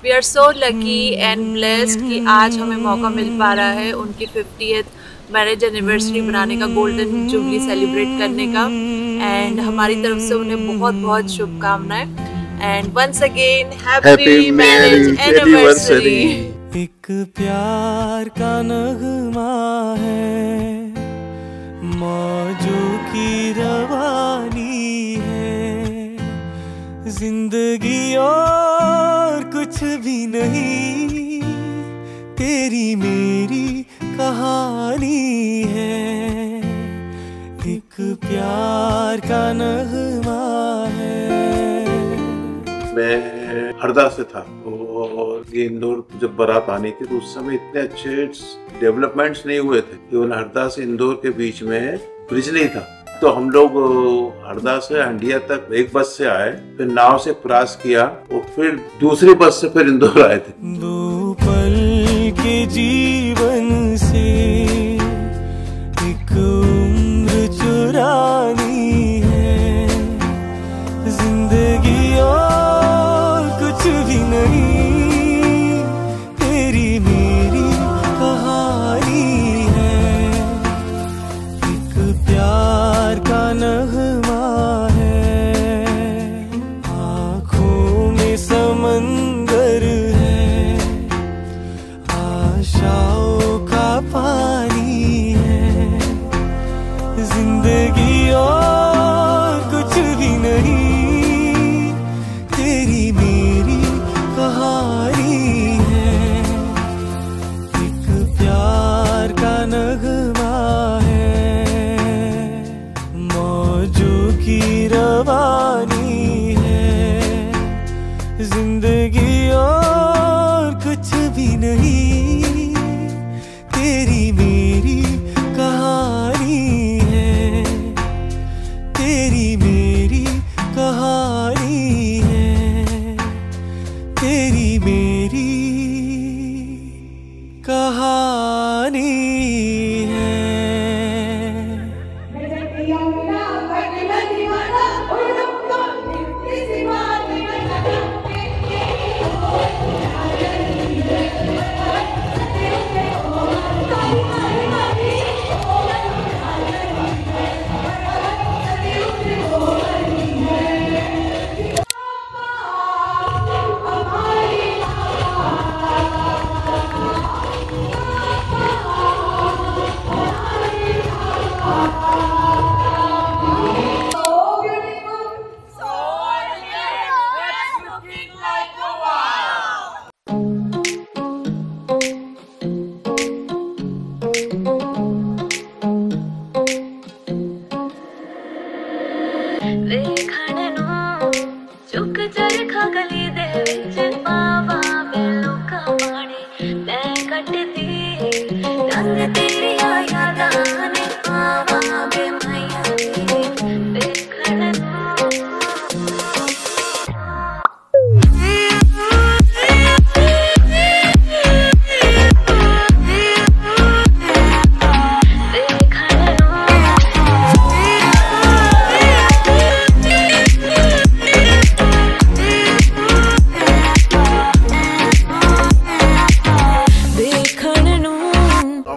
We are so lucky and blessed कि आज हमें मौका मिल पा रहा है उनकी 50th मैरिज एनिवर्सरी बनाने का, गोल्डन जुबली सेलिब्रेट करने का, एंड हमारी तरफ से उन्हें बहुत बहुत शुभकामनाएं। And once again happy marriage anniversary. एक प्यार का नगमा है, मौजों की रवानी है, जिंदगी और कुछ भी नहीं, तेरी मेरी कहानी है। एक प्यार का नगमा है। मैं हरदा से था और ये इंदौर जब बारात आनी थी तो उस समय इतने अच्छे डेवलपमेंट्स नहीं हुए थे। केवल हरदा से इंदौर के बीच में ब्रिज नहीं था, तो हम लोग हरदा से हंडिया तक एक बस से आए, फिर नाव से क्रॉस किया और फिर दूसरी बस से फिर इंदौर आए थे। दो पल के जीवन से एक उम्र चुरानी है, जिंदगी और कुछ भी नहीं, तेरी मेरी कहानी है। एक प्यार का नगमा है, आँखों में समंदर है, आशाओं का पानी है, जिंदगी और कुछ भी नहीं, तेरी मेरी कहानी है। एक प्यार का नगमा है, मौजों की रवानी है, जिंदगी और कुछ भी नहीं, तेरी मेरी कहानी है, तेरी मेरी कहानी है, तेरी मेरी कहानी है।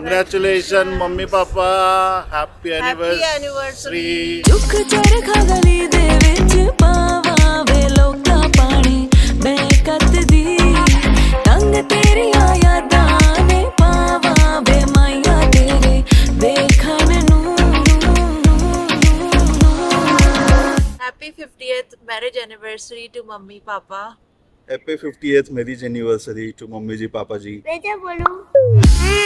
Congratulations mummy papa, happy anniversary. दुख चरखा गली दे विच पावा वे लोका पानी मैं कत दी, तंग तेरी यादां ने पावा वे माया तेरे देखण नू। Happy 50th marriage anniversary to mummy papa. Happy 50th marriage anniversary to mummy ji papa ji. मैं क्या बोलूं?